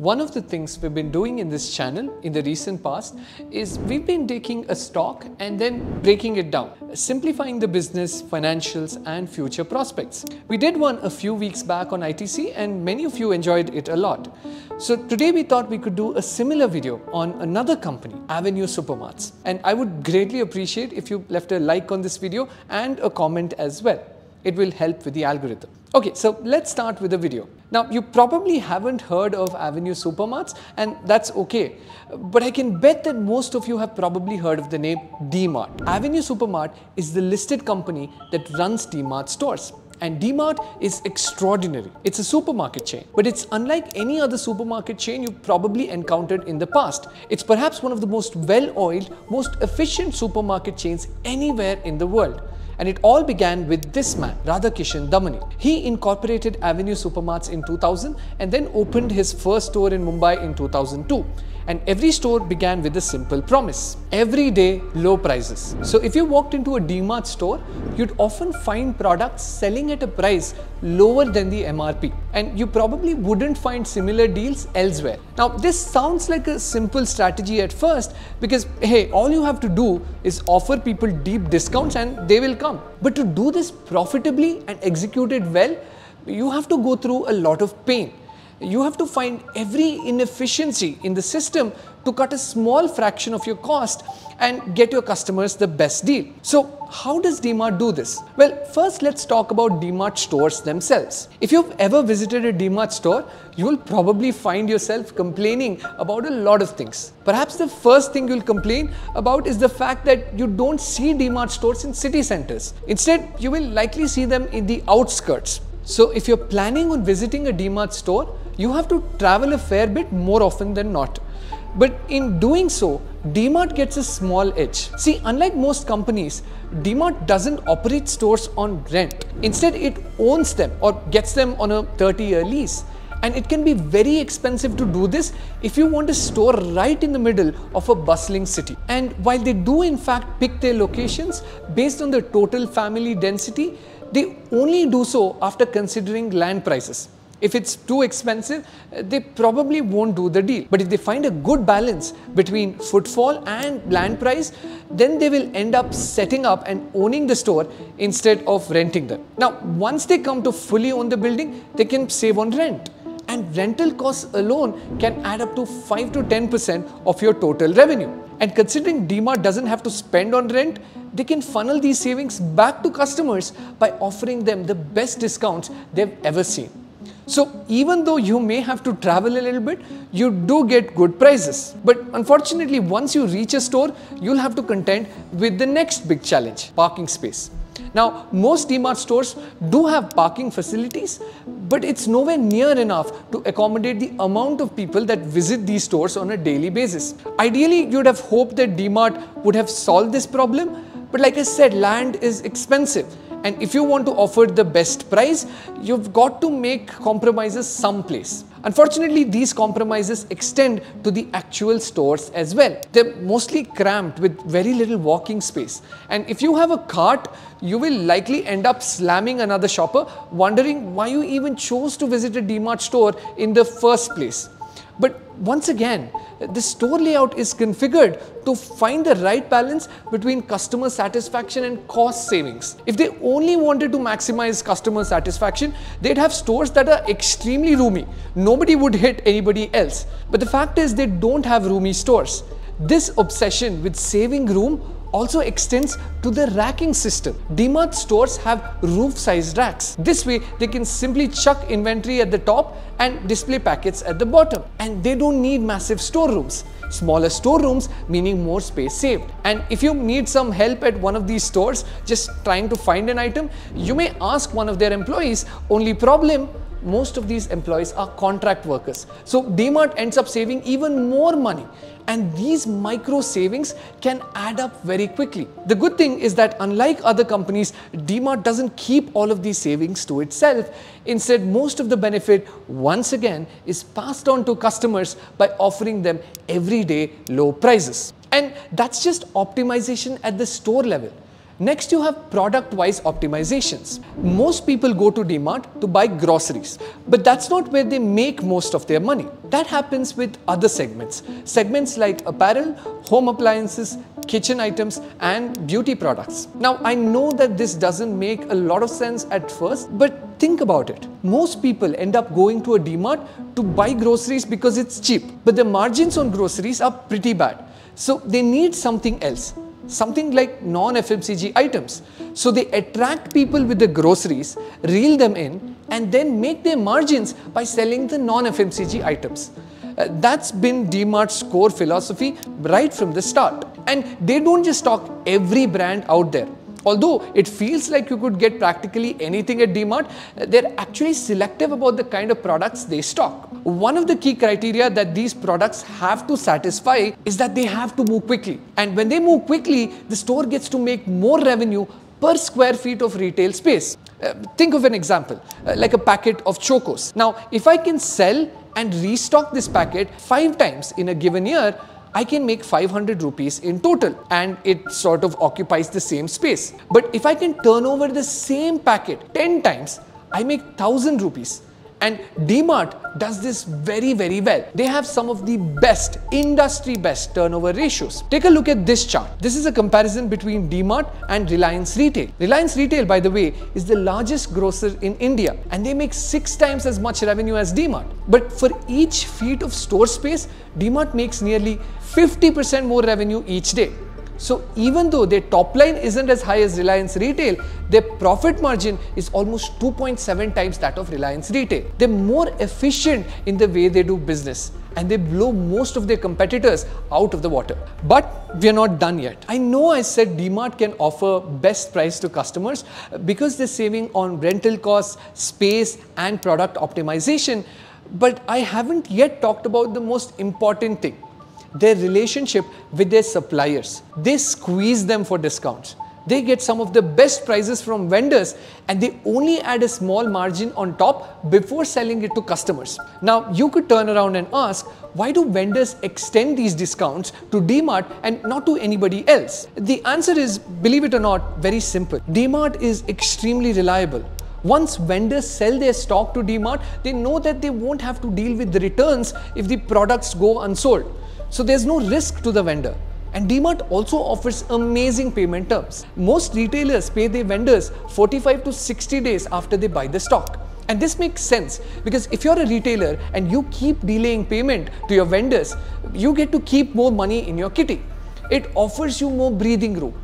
One of the things we've been doing in this channel in the recent past is we've been taking a stock and then breaking it down, simplifying the business, financials and future prospects. We did one a few weeks back on ITC and many of you enjoyed it a lot. So today we thought we could do a similar video on another company, Avenue Supermarts. And I would greatly appreciate if you left a like on this video and a comment as well. It will help with the algorithm. Okay, so let's start with the video. Now, you probably haven't heard of Avenue Supermarts, and that's okay. But I can bet that most of you have probably heard of the name DMart. Avenue Supermart is the listed company that runs DMart stores. And DMart is extraordinary. It's a supermarket chain, but it's unlike any other supermarket chain you've probably encountered in the past. It's perhaps one of the most well-oiled, most efficient supermarket chains anywhere in the world. And it all began with this man, Radhakishan Damani. He incorporated Avenue Supermarts in 2000 and then opened his first store in Mumbai in 2002. And every store began with a simple promise: every day, low prices. So if you walked into a DMart store, you'd often find products selling at a price lower than the MRP. And you probably wouldn't find similar deals elsewhere. Now, this sounds like a simple strategy at first because, hey, all you have to do is offer people deep discounts and they will come. But to do this profitably and execute it well, you have to go through a lot of pain. You have to find every inefficiency in the system to cut a small fraction of your cost and get your customers the best deal. So how does DMart do this? Well, first let's talk about DMart stores themselves. If you've ever visited a DMart store, you'll probably find yourself complaining about a lot of things. Perhaps the first thing you'll complain about is the fact that you don't see DMart stores in city centers. Instead, you will likely see them in the outskirts. So if you're planning on visiting a DMart store, you have to travel a fair bit more often than not. But in doing so, DMart gets a small edge. See, unlike most companies, DMart doesn't operate stores on rent. Instead, it owns them or gets them on a 30-year lease. And it can be very expensive to do this if you want a store right in the middle of a bustling city. And while they do in fact pick their locations based on the total family density, they only do so after considering land prices. If it's too expensive, they probably won't do the deal. But if they find a good balance between footfall and land price, then they will end up setting up and owning the store instead of renting them. Now, once they come to fully own the building, they can save on rent. And rental costs alone can add up to 5 to 10% of your total revenue. And considering DMart doesn't have to spend on rent, they can funnel these savings back to customers by offering them the best discounts they've ever seen. So even though you may have to travel a little bit, you do get good prices. But unfortunately, once you reach a store, you'll have to contend with the next big challenge: parking space. Now, most DMart stores do have parking facilities, but it's nowhere near enough to accommodate the amount of people that visit these stores on a daily basis. Ideally, you'd have hoped that DMart would have solved this problem, but like I said, land is expensive. And if you want to offer the best price, you've got to make compromises someplace. Unfortunately, these compromises extend to the actual stores as well. They're mostly cramped with very little walking space. And if you have a cart, you will likely end up slamming another shopper, wondering why you even chose to visit a DMart store in the first place. But once again, the store layout is configured to find the right balance between customer satisfaction and cost savings. If they only wanted to maximize customer satisfaction, they'd have stores that are extremely roomy. Nobody would hit anybody else. But the fact is, they don't have roomy stores. This obsession with saving room also extends to the racking system. DMart stores have roof-sized racks. This way, they can simply chuck inventory at the top and display packets at the bottom. And they don't need massive storerooms. Smaller storerooms meaning more space saved. And if you need some help at one of these stores just trying to find an item, you may ask one of their employees. Only problem: most of these employees are contract workers. So DMart ends up saving even more money. And these micro savings can add up very quickly. The good thing is that unlike other companies, DMart doesn't keep all of these savings to itself. Instead, most of the benefit, once again, is passed on to customers by offering them everyday low prices. And that's just optimization at the store level. Next, you have product-wise optimizations. Most people go to DMart to buy groceries, but that's not where they make most of their money. That happens with other segments. Segments like apparel, home appliances, kitchen items and beauty products. Now, I know that this doesn't make a lot of sense at first, but think about it. Most people end up going to a DMart to buy groceries because it's cheap, but the margins on groceries are pretty bad. So they need something else, something like non-FMCG items. So they attract people with the groceries, reel them in, and then make their margins by selling the non-FMCG items. That's been DMart's core philosophy right from the start. And they don't just stock every brand out there. Although it feels like you could get practically anything at DMart, they're actually selective about the kind of products they stock. One of the key criteria that these products have to satisfy is that they have to move quickly. And when they move quickly, the store gets to make more revenue per square feet of retail space. Think of an example, like a packet of Chocos. Now, if I can sell and restock this packet 5 times in a given year, I can make 500 rupees in total, and it sort of occupies the same space. But if I can turn over the same packet 10 times, I make 1000 rupees. And DMart does this very, very well. They have some of the best, industry best turnover ratios. Take a look at this chart. This is a comparison between DMart and Reliance Retail. Reliance Retail, by the way, is the largest grocer in India, and they make 6 times as much revenue as DMart. But for each feet of store space, DMart makes nearly 50% more revenue each day. So even though their top line isn't as high as Reliance Retail, their profit margin is almost 2.7 times that of Reliance Retail. They're more efficient in the way they do business, and they blow most of their competitors out of the water. But we're not done yet. I know I said DMart can offer best price to customers because they're saving on rental costs, space, and product optimization. But I haven't yet talked about the most important thing: their relationship with their suppliers. They squeeze them for discounts. They get some of the best prices from vendors, and they only add a small margin on top before selling it to customers. Now, you could turn around and ask, why do vendors extend these discounts to DMart and not to anybody else? The answer is, believe it or not, very simple. DMart is extremely reliable. Once vendors sell their stock to DMart, they know that they won't have to deal with the returns if the products go unsold. So there's no risk to the vendor. And DMart also offers amazing payment terms. Most retailers pay their vendors 45 to 60 days after they buy the stock. And this makes sense because if you're a retailer and you keep delaying payment to your vendors, you get to keep more money in your kitty. It offers you more breathing room.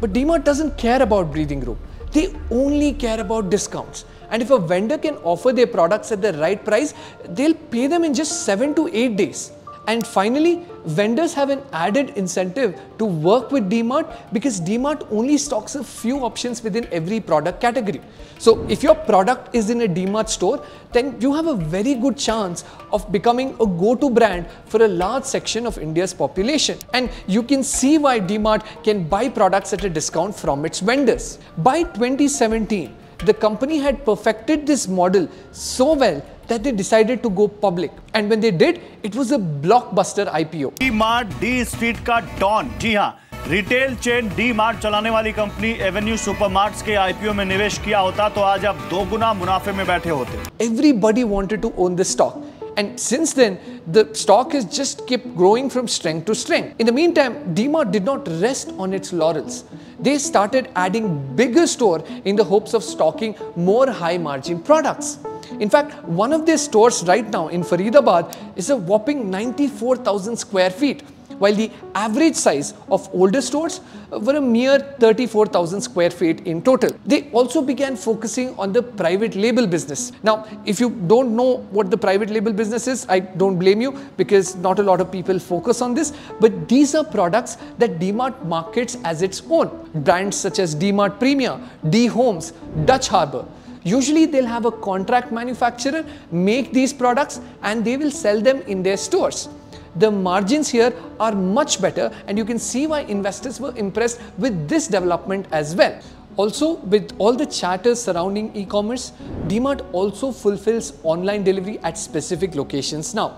But DMart doesn't care about breathing room. They only care about discounts. And if a vendor can offer their products at the right price, they'll pay them in just 7 to 8 days. And finally, vendors have an added incentive to work with DMart because DMart only stocks a few options within every product category. So if your product is in a DMart store, then you have a very good chance of becoming a go-to brand for a large section of India's population. And you can see why DMart can buy products at a discount from its vendors. By 2017, the company had perfected this model so well that they decided to go public. And when they did, it was a blockbuster IPO. DMart D Street का don. जी हाँ, retail chain DMart चलाने वाली company Avenue Supermarts के IPO में निवेश किया होता तो आज आप 2 गुना मुनाफे में बैठे होते। Everybody wanted to own this stock. And since then, the stock has just kept growing from strength to strength. In the meantime, DMart did not rest on its laurels. They started adding bigger store in the hopes of stocking more high-margin products. In fact, one of their stores right now in Faridabad is a whopping 94,000 square feet, while the average size of older stores were a mere 34,000 square feet in total. They also began focusing on the private label business. Now, if you don't know what the private label business is, I don't blame you because not a lot of people focus on this, but these are products that DMart markets as its own. Brands such as DMart Premier, D Homes, Dutch Harbor. Usually they'll have a contract manufacturer make these products and they will sell them in their stores. The margins here are much better, and you can see why investors were impressed with this development as well. Also, with all the chatter surrounding e-commerce, DMart also fulfills online delivery at specific locations now.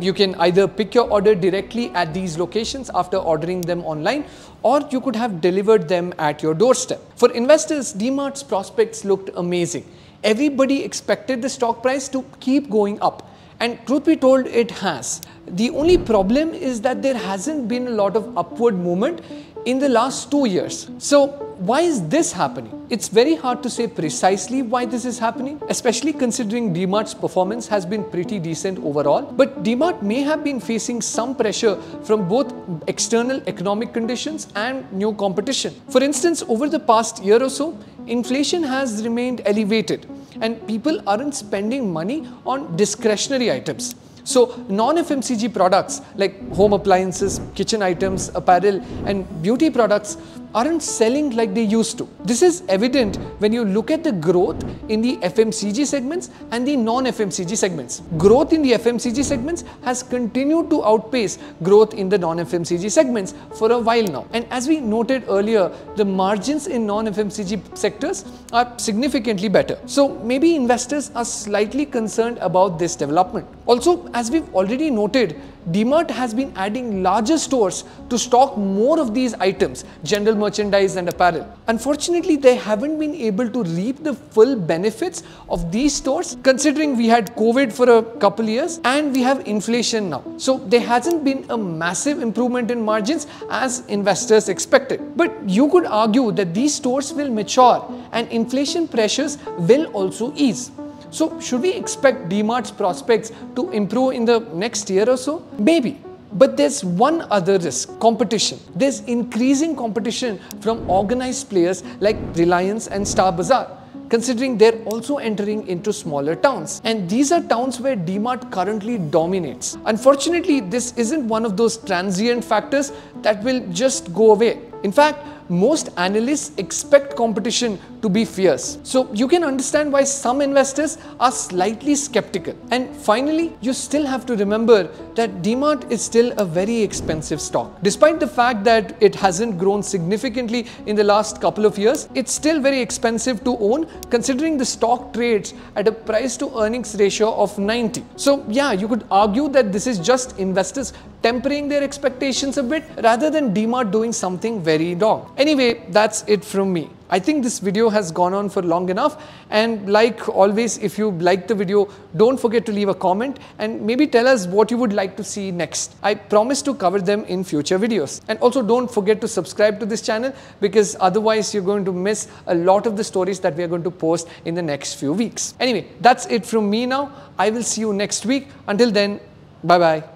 You can either pick your order directly at these locations after ordering them online, or you could have delivered them at your doorstep. For investors, DMart's prospects looked amazing. Everybody expected the stock price to keep going up. And truth be told, it has. The only problem is that there hasn't been a lot of upward movement in the last 2 years. So why is this happening? It's very hard to say precisely why this is happening, especially considering DMart's performance has been pretty decent overall. But DMart may have been facing some pressure from both external economic conditions and new competition. For instance, over the past year or so, inflation has remained elevated and people aren't spending money on discretionary items. So non-FMCG products like home appliances, kitchen items, apparel and beauty products aren't selling like they used to. This is evident when you look at the growth in the FMCG segments and the non-FMCG segments. Growth in the FMCG segments has continued to outpace growth in the non-FMCG segments for a while now. And as we noted earlier, the margins in non-FMCG sectors are significantly better. So maybe investors are slightly concerned about this development. Also, as we've already noted, DMart has been adding larger stores to stock more of these items, general merchandise and apparel. Unfortunately, they haven't been able to reap the full benefits of these stores, considering we had COVID for a couple years and we have inflation now. So there hasn't been a massive improvement in margins as investors expected. But you could argue that these stores will mature and inflation pressures will also ease. So should we expect DMart's prospects to improve in the next year or so? Maybe. But there's one other risk: competition. There's increasing competition from organized players like Reliance and Star Bazaar, considering they're also entering into smaller towns. And these are towns where DMart currently dominates. Unfortunately, this isn't one of those transient factors that will just go away. In fact, most analysts expect competition to be fierce. So you can understand why some investors are slightly skeptical. And finally, you still have to remember that DMart is still a very expensive stock. Despite the fact that it hasn't grown significantly in the last couple of years, it's still very expensive to own, considering the stock trades at a price to earnings ratio of 90. So yeah, you could argue that this is just investors tempering their expectations a bit rather than DMart doing something very wrong. Anyway, that's it from me. I think this video has gone on for long enough, and like always, if you liked the video, don't forget to leave a comment and maybe tell us what you would like to see next. I promise to cover them in future videos. And also don't forget to subscribe to this channel, because otherwise you're going to miss a lot of the stories that we are going to post in the next few weeks. Anyway, that's it from me now. I will see you next week. Until then, bye-bye.